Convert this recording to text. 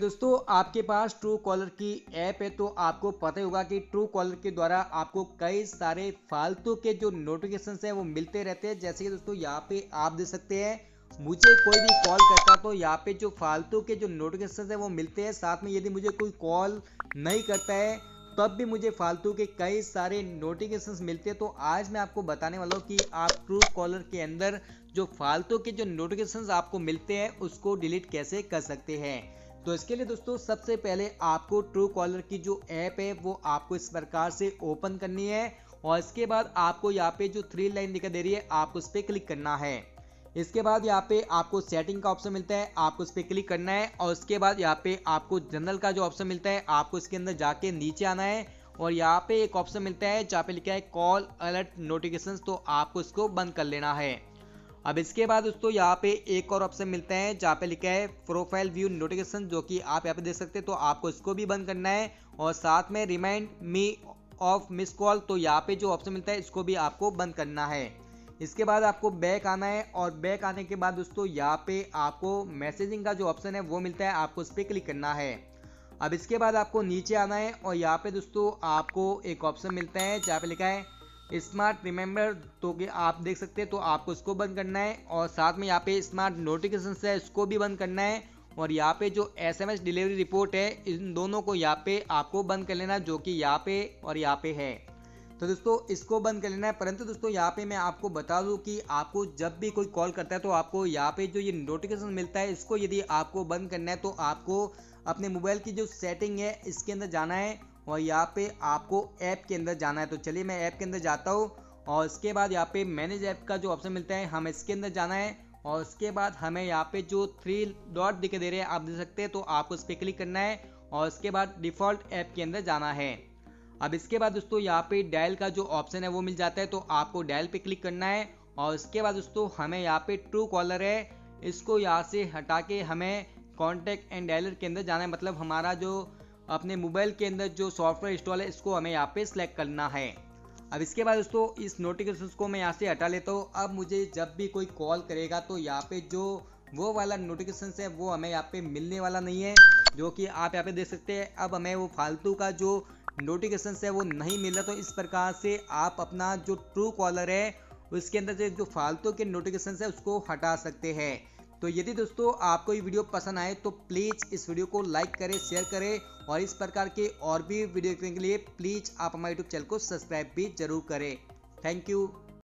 दोस्तों आपके पास ट्रू कॉलर की ऐप है तो आपको पता ही होगा कि ट्रू कॉलर के द्वारा आपको कई सारे फालतू के जो नोटिफिकेशंस हैं वो मिलते रहते हैं। जैसे कि दोस्तों यहाँ पे आप देख सकते हैं, मुझे कोई भी कॉल करता तो यहाँ पे जो फालतू के जो नोटिफिकेशंस हैं वो मिलते हैं। साथ में यदि मुझे कोई कॉल नहीं करता है तब भी मुझे फालतू के कई सारे नोटिफिकेशंस मिलते हैं। तो आज मैं आपको बताने वाला हूँ कि आप ट्रू कॉलर के अंदर जो फालतू के जो नोटिफिकेशंस आपको मिलते हैं उसको डिलीट कैसे कर सकते हैं। तो इसके लिए दोस्तों सबसे पहले आपको ट्रू कॉलर की जो ऐप है वो आपको इस प्रकार से ओपन करनी है और इसके बाद आपको यहाँ पे जो 3 लाइन दिखाई दे रही है आपको उस पर क्लिक करना है। इसके बाद यहाँ पे आपको सेटिंग का ऑप्शन मिलता है, आपको उस पर क्लिक करना है और उसके बाद यहाँ पे आपको जनरल का जो ऑप्शन मिलता है आपको इसके अंदर जाके नीचे आना है और यहाँ पे एक ऑप्शन मिलता है जहाँ पे लिखा है कॉल अलर्ट नोटिफिकेशन, तो आपको इसको बंद कर लेना है। अब इसके बाद दोस्तों यहाँ पे एक और ऑप्शन मिलता है जहाँ पे लिखा है प्रोफाइल व्यू नोटिफिकेशन, जो कि आप यहाँ पे देख सकते हैं, तो आपको इसको भी बंद करना है। और साथ में remind me of miss call, तो यहाँ पे जो ऑप्शन मिलता है इसको भी आपको बंद करना है। इसके बाद आपको बैक आना है और बैक आने के बाद दोस्तों यहाँ पे आपको मैसेजिंग का जो ऑप्शन है वो मिलता है, आपको उस पर क्लिक करना है। अब इसके बाद आपको नीचे आना है और यहाँ पे दोस्तों आपको एक ऑप्शन मिलता है जहाँ पे लिखा है स्मार्ट रिमेंबर, तो कि आप देख सकते हैं, तो आपको इसको बंद करना है। और साथ में यहाँ पे स्मार्ट नोटिफिकेशन है इसको भी बंद करना है। और यहाँ पे जो एसएमएस डिलीवरी रिपोर्ट है इन दोनों को यहाँ पे आपको बंद कर लेना, जो कि यहाँ पे और यहाँ पे है, तो दोस्तों इसको बंद कर लेना है। परंतु दोस्तों यहाँ पे मैं आपको बता दूँ कि आपको जब भी कोई कॉल करता है तो आपको यहाँ पे जो ये नोटिफिकेशन मिलता है इसको यदि आपको बंद करना है तो आपको अपने मोबाइल की जो सेटिंग है इसके अंदर जाना है और यहाँ पे आपको ऐप के अंदर जाना है। तो चलिए मैं ऐप के अंदर जाता हूँ और उसके बाद यहाँ पे मैनेज ऐप का जो ऑप्शन मिलता है हमें इसके अंदर जाना है और उसके बाद हमें यहाँ पे जो 3 डॉट दिखे दे रहे हैं आप देख सकते हैं, तो आपको इस पर क्लिक करना है और उसके बाद डिफ़ॉल्ट ऐप के अंदर जाना है। अब इसके बाद दोस्तों यहाँ पे डायल का जो ऑप्शन है वो मिल जाता है, तो आपको डायल पर क्लिक करना है। और उसके बाद दोस्तों हमें यहाँ पे ट्रू कॉलर है इसको यहाँ से हटा के हमें कॉन्टैक्ट एंड डायलर के अंदर जाना है, मतलब हमारा जो अपने मोबाइल के अंदर जो सॉफ्टवेयर इंस्टॉल है इसको हमें यहाँ पे सेलेक्ट करना है। अब इसके बाद दोस्तों इस नोटिफिकेशन को मैं यहाँ से हटा लेता हूँ। अब मुझे जब भी कोई कॉल करेगा तो यहाँ पे जो वो वाला नोटिफिकेशन है वो हमें यहाँ पे मिलने वाला नहीं है, जो कि आप यहाँ पे देख सकते हैं। अब हमें वो फालतू का जो नोटिफिकेशन है वो नहीं मिल रहा, तो इस प्रकार से आप अपना जो ट्रू कॉलर है उसके अंदर से जो फालतू के नोटिफिकेशन है उसको हटा सकते हैं। तो यदि दोस्तों आपको ये वीडियो पसंद आए तो प्लीज़ इस वीडियो को लाइक करें, शेयर करें और इस प्रकार के और भी वीडियो देखने के लिए प्लीज़ आप हमारे YouTube चैनल को सब्सक्राइब भी जरूर करें। Thank you.